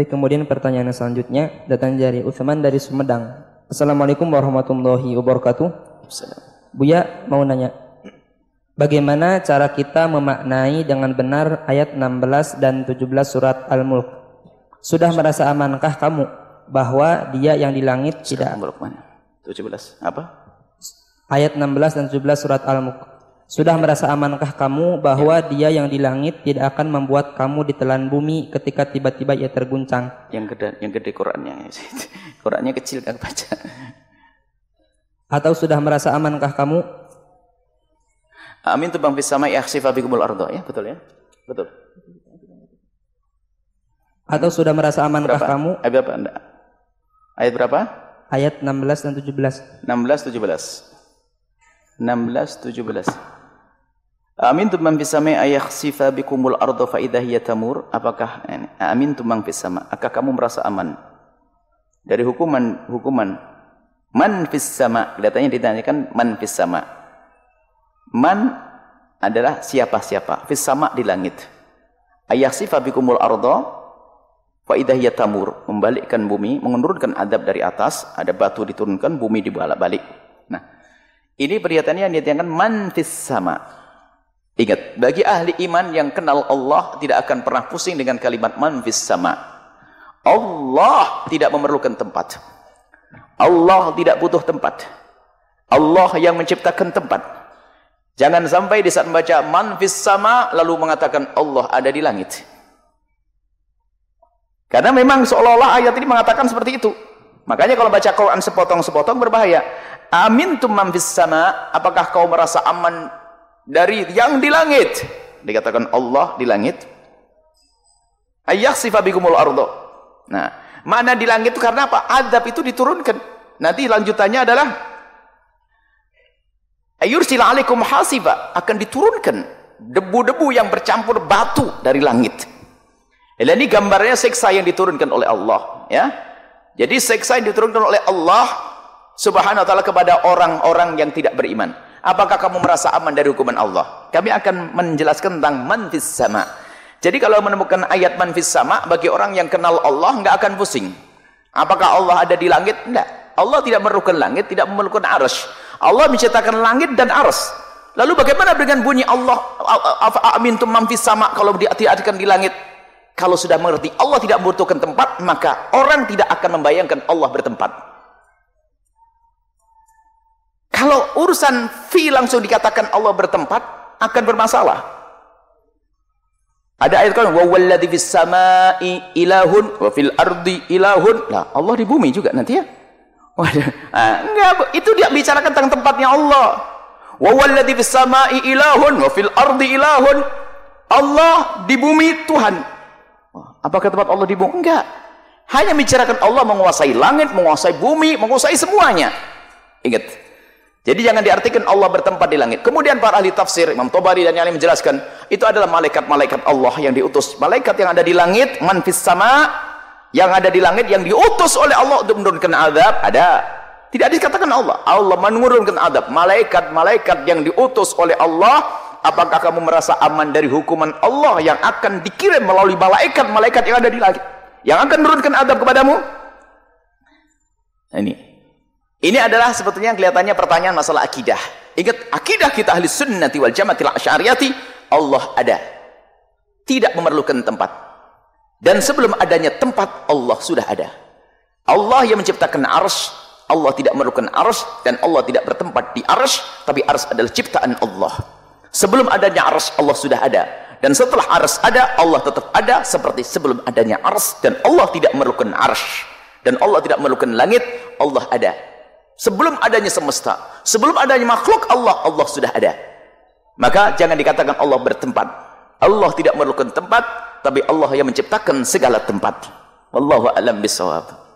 Baik, kemudian pertanyaan selanjutnya datang dari Uthman dari Sumedang. Assalamualaikum warahmatullahi wabarakatuh. Buya mau nanya, bagaimana cara kita memaknai dengan benar ayat 16 dan 17 surat Al-Mulk? Sudah merasa amankah kamu bahwa dia yang di langit tidak? Al-Mulk mana? 17 apa? Ayat 16 dan 17 surat Al-Mulk. Sudah merasa amankah kamu bahwa dia yang di langit tidak akan membuat kamu ditelan bumi ketika tiba-tiba ia terguncang? Yang gede Qur'annya. Qur'annya kecil kan baca. Atau sudah merasa amankah kamu? Amin tubang fis samai yakhsifa bikumul ardh, ya, betul ya? Betul. Atau sudah merasa amankah kamu? Ayat berapa? Enggak. Ayat berapa? Ayat 16 dan 17. 16 17. Amin tumang fis sama ayakhsifa bikumul ardh fa idza hiya tamur. Apakah amin tumang fis sama? Apakah kamu merasa aman dari hukuman man fis sama? Kelihatannya ditanyakan man fis sama. Man adalah siapa-siapa, fis sama di langit. Ayakhsifa bikumul ardh fa idza hiya tamur, membalikkan bumi, menurunkan adab dari atas, ada batu diturunkan, bumi dibolak-balik. Nah, ini pernyataannya yang ditiangkan man fis sama. Ingat, bagi ahli iman yang kenal Allah tidak akan pernah pusing dengan kalimat man fis sama. Allah tidak memerlukan tempat. Allah tidak butuh tempat. Allah yang menciptakan tempat. Jangan sampai di saat membaca man fis sama lalu mengatakan Allah ada di langit. Karena memang seolah-olah ayat ini mengatakan seperti itu. Makanya kalau baca Quran sepotong-sepotong berbahaya. Amintum man fis sama, apakah kau merasa aman dari yang di langit? Dikatakan Allah di langit. Ayakhsifa bikumul ardh. Nah, mana di langit itu karena apa? Azab itu diturunkan. Nanti lanjutannya adalah ayursil alaikum hasiba, akan diturunkan debu-debu yang bercampur batu dari langit. Ini gambarnya siksa yang diturunkan oleh Allah, ya. Jadi siksa yang diturunkan oleh Allah Subhanahu wa ta'ala kepada orang-orang yang tidak beriman. Apakah kamu merasa aman dari hukuman Allah? Kami akan menjelaskan tentang man fis sama. Jadi kalau menemukan ayat man fis sama, bagi orang yang kenal Allah nggak akan pusing. Apakah Allah ada di langit? Enggak. Allah tidak memerlukan langit, tidak memerlukan arsy. Allah menciptakan langit dan arsy. Lalu bagaimana dengan bunyi Allah amintum man fis sama kalau diartikan di langit? Kalau sudah mengerti Allah tidak membutuhkan tempat, maka orang tidak akan membayangkan Allah bertempat. Kalau urusan fi langsung dikatakan Allah bertempat, akan bermasalah. Ada ayat kan, wa walladzi fis samai ilahun wa fil ardi ilahun. Nah, Allah di bumi juga nanti ya. Waduh, enggak, itu dia bicarakan tentang tempatnya Allah. Wa walladzi fis samai ilahun wa fil ardi ilahun. Allah di bumi Tuhan. Apakah tempat Allah di bumi? Enggak. Hanya bicarakan Allah menguasai langit, menguasai bumi, menguasai semuanya. Ingat. Jadi jangan diartikan Allah bertempat di langit. Kemudian para ahli tafsir, Imam Tabari dan Yali menjelaskan, itu adalah malaikat-malaikat Allah yang diutus. Malaikat yang ada di langit, man fis sama, yang ada di langit, yang diutus oleh Allah untuk menurunkan azab, ada. Tidak dikatakan Allah. Allah menurunkan azab. Malaikat-malaikat yang diutus oleh Allah, apakah kamu merasa aman dari hukuman Allah yang akan dikirim melalui malaikat-malaikat yang ada di langit? Yang akan menurunkan azab kepadamu? Ini adalah sebetulnya kelihatannya pertanyaan masalah akidah. Ingat, akidah kita ahli sunnah wal jama'ah al-asy'ariyah, Allah ada. Tidak memerlukan tempat. Dan sebelum adanya tempat, Allah sudah ada. Allah yang menciptakan arsy, Allah tidak memerlukan arsy, dan Allah tidak bertempat di arsy, tapi arsy adalah ciptaan Allah. Sebelum adanya arsy, Allah sudah ada. Dan setelah arsy ada, Allah tetap ada seperti sebelum adanya arsy, dan Allah tidak memerlukan arsy. Dan Allah tidak memerlukan langit, Allah ada. Sebelum adanya semesta, sebelum adanya makhluk Allah, Allah sudah ada. Maka jangan dikatakan Allah bertempat. Allah tidak memerlukan tempat, tapi Allah yang menciptakan segala tempat. Wallahu a'lam bishawab.